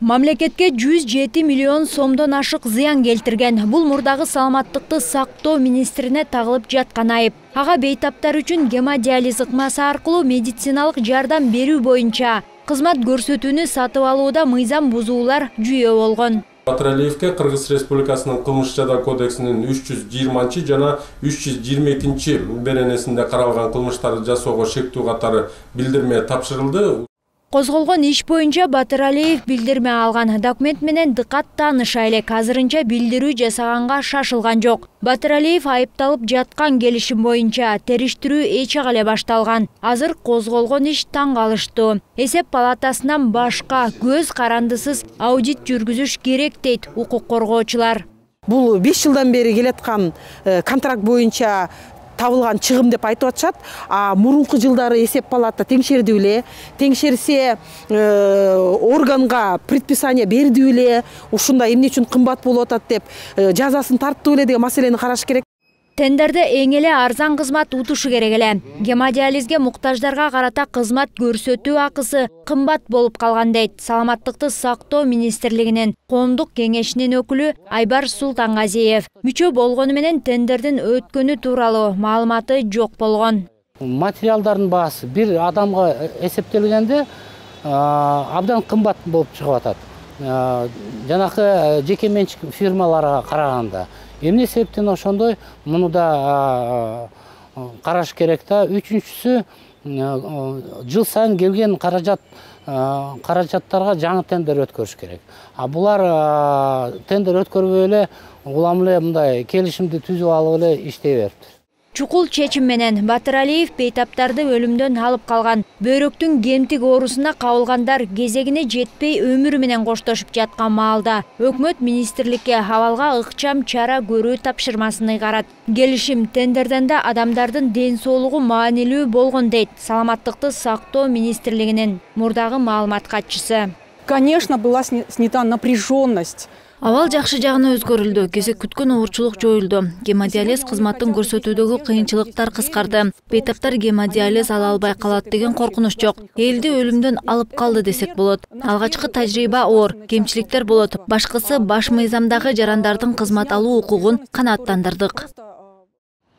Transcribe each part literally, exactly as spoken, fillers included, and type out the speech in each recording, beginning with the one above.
Мамлекетке жүз жети миллион сомдон ашык зыян келтирген. Бул мурдагы саламаттыкты сактоо министрине тагылып жаткан айып. Ага бейтаптар үчүн гемодиализ ыкмасы аркылуу медициналык жардам берүү боюнча кызмат көрсөтүүнү сатып алууда мыйзам бузуулар жүйө болгон. Батыралиевке Кыргыз Республикасынын кылмыш жаза кодексинин үч жүз жыйырманчы жана үч жүз жыйырма экинчи беренесинде каралган кылмыштарды жасоого шектүү катары билдирме тапшырылды. Козголгон иш боюнча Батыралиев билдирме алган. Документ менен дыкат тааныша элек, азырынча билдирүү жасаганга шашылган жок. Батыралиев айыпталып жаткан келишим боюнча териштирүү эчег эле башталган. Азыр козголгон иш таң калыштуу. Эсеп палатасынан башка көз карандысыз аудит жүргүзүш керек дейт укук коргоочулар. Бул беш жылдан бери келаткан контракт боюнча табылған чыгым деп айтып атышат. А мурунку жылдары эсеп палата теңшерди эле, теңшерсе органга предписание берди эле, ушундай эмне үчүн кымбат болуп атат деп жазасын тартып эле деген маселени караш керек. Тендерде эң эле арзан кызмат утушу керек эле. Гемодиализге муктаждарга карата кызмат көрсөтүү акысы кымбат болуп калган дейт Саламаттыкты сактоо министрлигинин коомдук кеңешинин өкүлү Айбар Султангазиев. Мүчө болгону менен тендердин өткөнү тууралуу маалыматы жок болгон. Материалдардын баасы бир адамга эсептелгенде абдан кымбат болуп чыгып атат. Жанакы жеке менчик фирмаларга караганда эмне себептен ошондой, муну да караш керек да. Үчүнчүсү, жыл сайын келген каражат каражаттарга жаңы тендер өткөрүш керек. А булар тендер өткөрбөй эле уламлы мындай келишимди түзүп алып эле иштей бериптир. Чукул чечим менен Батыралиев бейтаптарды өлүмдөн алып калган. Бөйрөктүн гемтик оорусуна кабылгандар кезегине жетпей өмүрү менен коштошуп жаткан маалда өкмөт министрликке абалга ыкчам чара көрүү тапшырмасын ыйгарат. Келишим тендерден да адамдардын ден соолугу маанилүү болгон дейт Саламаттыкты сактоо министрлигинин мурдагы маалымат катчысы. Конечно, была снята напряженность. Авал жакшы жагына өзгөрүлдү, кезек күткөн оорчулук жоюлду. Гемодиализ кызматын көрсөтүүдөгү кыйынчылыктар кыскарды. Бейтаптар гемодиализ ала албай калат деген коркунуч жок. Элди өлүмдөн алып калды десек болот. Алгачкы тажрыйба оор, кемчиликтер болот. Башкысы баш мыйзамдагы жарандардын кызмат алуу укугун канааттандырдык.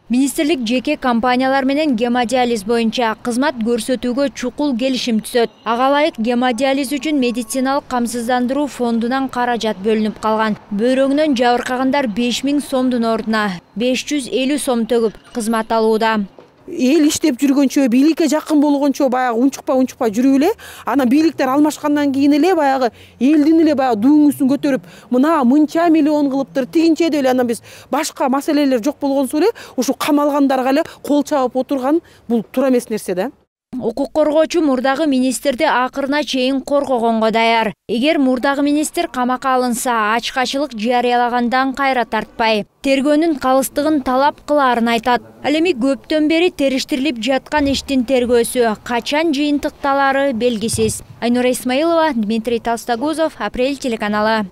Министрлик жеке компаниялар менен гемодиализ боюнча кызмат көрсөтүүгө чукул келишим түзөт. Ага ылайык гемодиализ үчүн медициналык камсыздандыруу фондунан каражат бөлүнүп калган. Бөйрөгүнөн жабыркагандар беш миң сомдун ордуна беш жүз элүү сом төгүп кызмат алууда. Эл иштеп жүргөнчө, бийликке жакын болгончо баягы унчукпа-унчукпа жүрүп эле, анан бийликтер алмашкандан кийин эле баягы элдин эле баягы дүүңүсүн көтөрүп, мына мынча миллион кылыптыр, тигинче деп эле анан биз башка маселелер жок болгонсу эле, ушу камалгандарга эле кол чабып отурган бул туура эмес нерсе да. Укук коргоочу мурдагы министрди акырына чейин коргогонго даяр. Эгер мурдагы министр камакка алынса, ачкачылык жарыялагандан кайра тартпай, тергөөнүн калыстыгын талап кылаарын айтат. Ал эми көптөн бери териштирилип жаткан иштин тергөөсү качан жыйынтыкталары белгисиз. Айнура Исмаилова, Дмитрий Толстогузов, Апрель телеканалы.